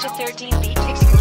to 13 BEATZ.